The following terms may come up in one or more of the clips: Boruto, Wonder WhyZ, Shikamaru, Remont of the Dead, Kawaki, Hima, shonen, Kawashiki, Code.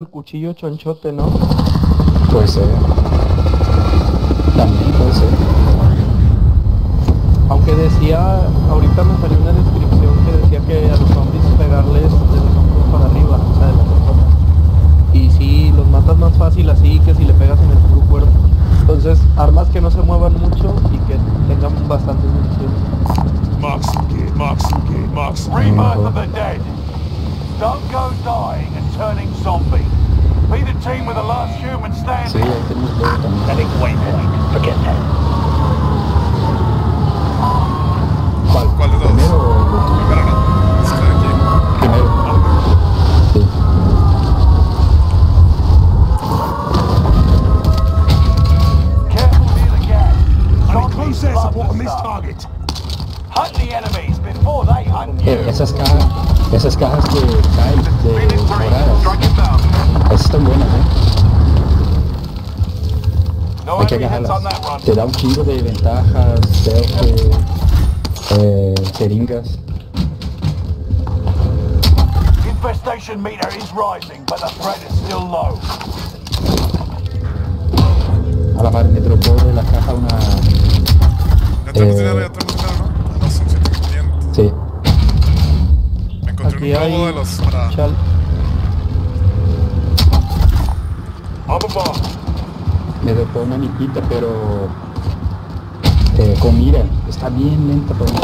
El cuchillo chonchote, ¿no? Puede ser. También puede ser. Aunque decía, ahorita me salió una descripción que decía que a los zombies pegarles desde los hombros para arriba, o sea, de la persona. Y si los matas más fácil así que si le pegas en el puro cuerpo. Entonces, armas que no se muevan mucho y que tengan bastante munición. Max. Remont of the Dead. Don't go dying and turning zombie. Be the team with the last human standing. That ain't way, man. Forget that. ¿Cuál de dos? Primero no. ¿Es claro quién? Primero. Sí. Careful near the gas. I'm in close air support on this target. Hunt the enemies before they hunt you. Esas cajas que caen de moradas, esas están buenas, Hay que agarrarlas. Te da un chingo de ventajas, jeringas. Infestation meter is rising, but the threat is still low. A la madre, me dropó de la caja una... Sí. Aquí hay un chal. Me dejó una niquita, pero... con mira, está bien lenta para mí.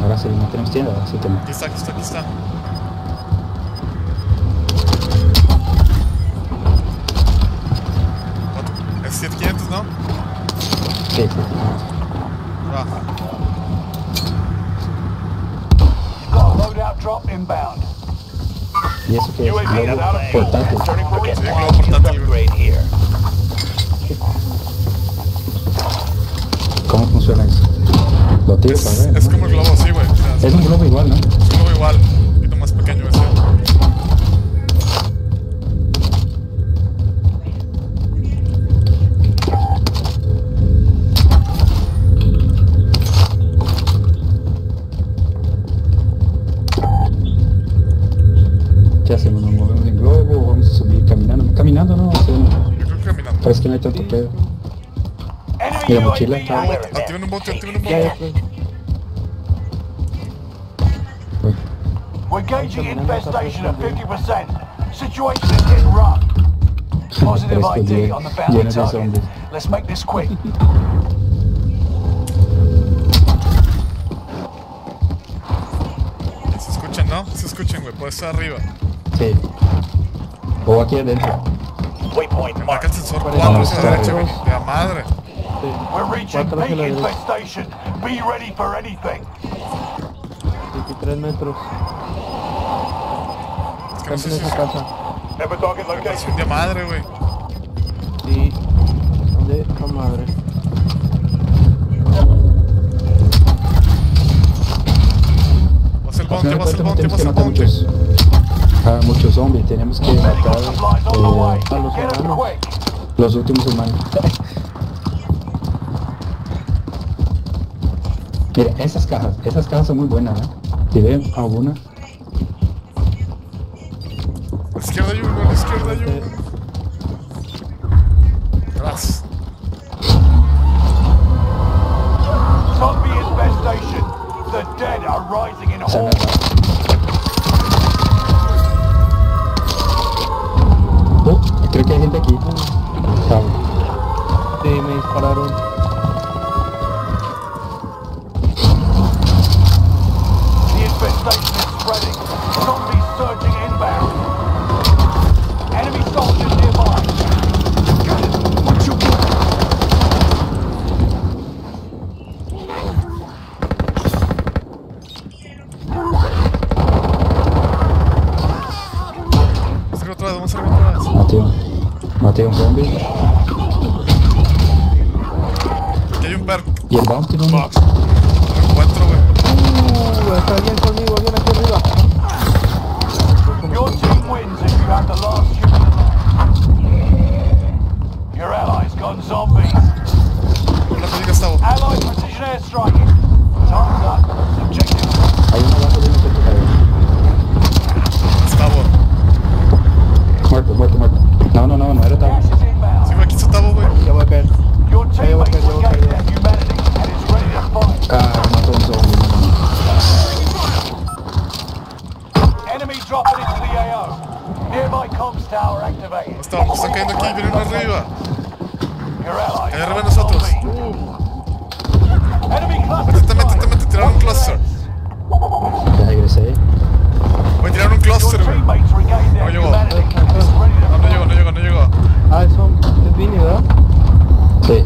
Ahora sí, no tenemos tienda, así que... Aquí está. Es 7500, ¿no? Sí. Y eso que es globo portátil. ¿Cómo funciona eso? Lo tiro para ver. Es como el globo así, güey. Es un globo igual, ¿no? Es un globo igual, un poquito más pequeño ese. ¿Nos movemos en globo o vamos a subir caminando? ¿Caminando no? Sí. Yo creo que caminando. Parece que no hay tanto pedo. Y la mochila está... Activen un bote. We're gauging infestation at 50%. Situation is getting rough. Positive ID on the bounty target. Let's make this quick. ¿Se escuchan, no? Se escuchan, güey. Puede estar arriba. Sí. O aquí adentro. Marca el sensor 4 hacia la derecha, güey. ¡La madre! Sí. We're reaching peak infestation. Be ready for anything. 23 metros. Es que no sé si... Es un día madre, güey. Sí. ¿Dónde la madre? Vas el ponte, vas el ponte. Muchos zombies, tenemos que matar a los humanos, los últimos humanos. Mira, esas cajas son muy buenas, ¿eh? ¿Te ven alguna? A la izquierda hay uno. Atrás. Zombie infestation. The dead are rising in hordes. Creo que hay gente aquí. Chavo. Sí, me dispararon. The infestation is spreading. Zombies surging inbound. Enemy soldiers nearby. What you want? Vamos a ir otra vez, Mateo un zombie. Aquí hay un perro. ¿Y el bounty no? Box. Lo encuentro, güey. Está bien conmigo, viene aquí arriba. Your team wins if you have the last shot. Your allies gone zombies. Allied precision air striking. Time's up. Objective. estamos, están cayendo aquí, vienen arriba. Agárrame a nosotros. Métete, tiraron un cluster. Ya regresé. Voy a tirar un cluster, güey. No llegó. No llegó. Ah, eso es Vinny, ¿verdad? Sí.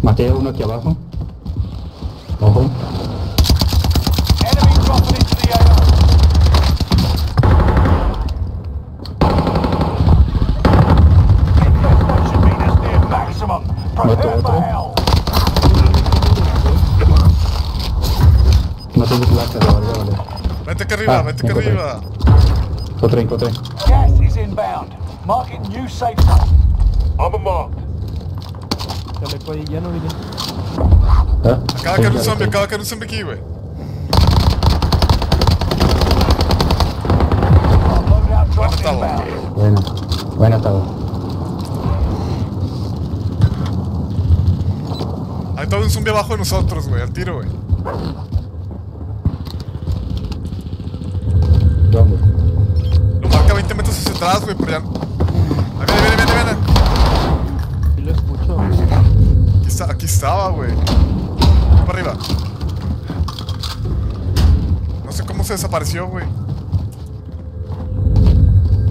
Maté uno aquí abajo. Ojo. Maté otro. No tengo placas, la verdad, vale. Vete que arriba, Encontré. Gas is inbound. Mark it new safe zone. I'm a mark. Ya no vine. ¿Ah? Acaba de caer un zombie, aquí, güey. Buen atado. Buen atado. Hay todo un zombie abajo de nosotros, güey, al tiro, güey. ¿Dónde? Lo marca 20 metros hacia atrás, güey, pero ya... Viene. Aquí estaba, güey. Para arriba. No sé cómo se desapareció, güey.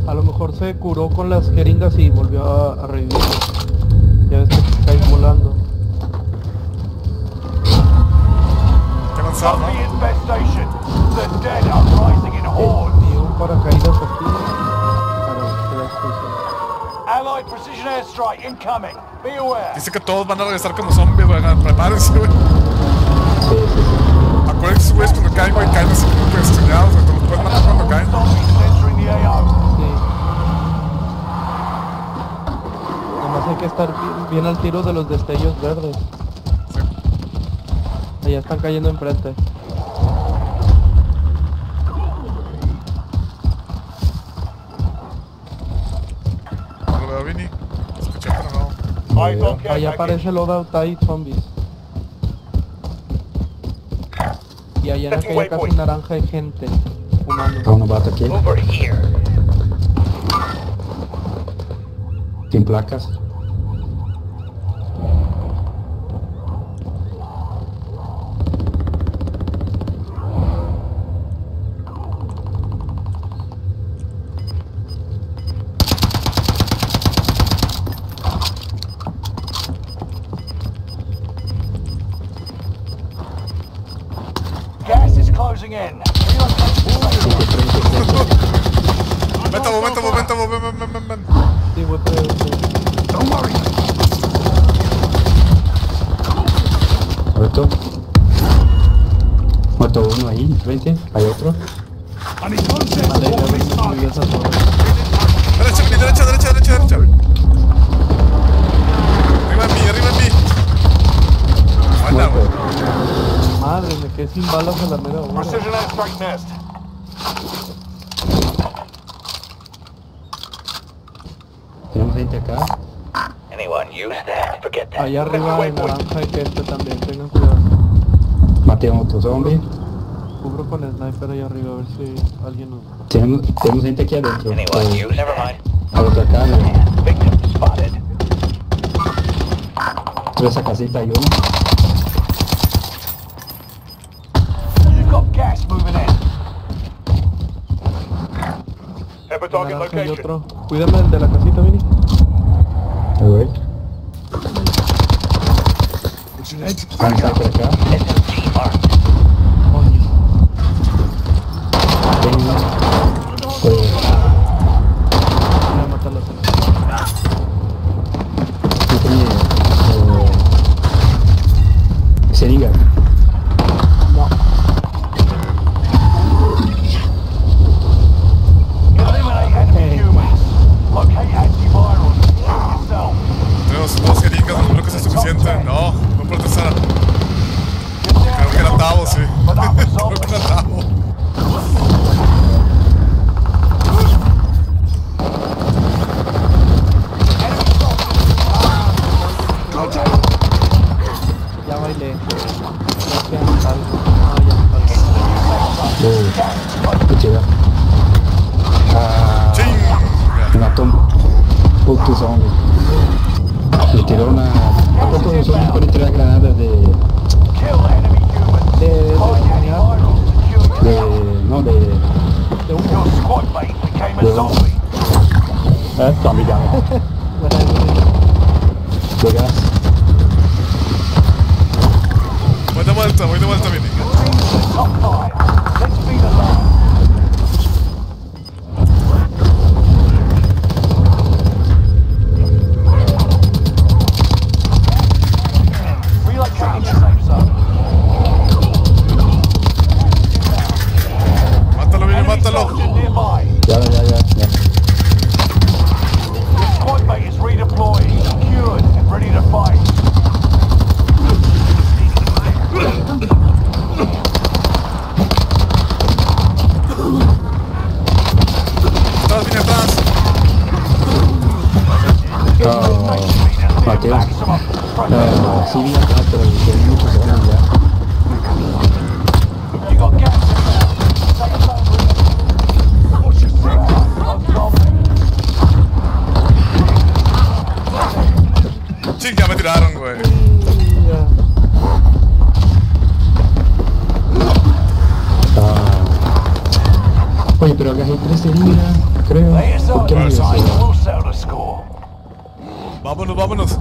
A lo mejor se curó con las jeringas y volvió a revivir. Ya ves que se cae volando. Hay que avanzar, ¿no? Y un paracaídas aquí. Allied precision airstrike incoming. Dice que todos van a regresar como zombies, güey. Prepárense, güey. Sí. Acuérdense, güey, cuando caen, güey, caen así como que estudiados, güey. Te los puedes matar cuando caen. Sí. Además hay que estar bien al tiro de los destellos verdes. Sí. Allá están cayendo enfrente. ¿Lo veo, Vinny? Escuché, pero no. Allá aparece el Oda Utai Zombies. Y allá en aquella casa naranja hay gente fumando. Uno va a aquí. Sin placas. Ven. Sí, voy por ahí. Muerto. Muerto uno ahí, frente. Hay otro. Derecha. Arriba en mí. Madre, me quedé sin balas a la mera hora. Precision airstrike nest. Acá. Allá arriba hay naranja y que este también, tengan cuidado. Maté a otro zombie. Cubro con el sniper allá arriba a ver si alguien nos... Tenemos gente aquí adentro. A otra acá, ¿no? Tres a casita y uno. Naranja y otro. Cuídame el de la casita, Vinny. Na ponto zombie. Ele tirou na ponto do zombie quando tirou a granada zombie gun. Do gas. Vai dar volta, menino. Let's be the last. Creo. Vámonos.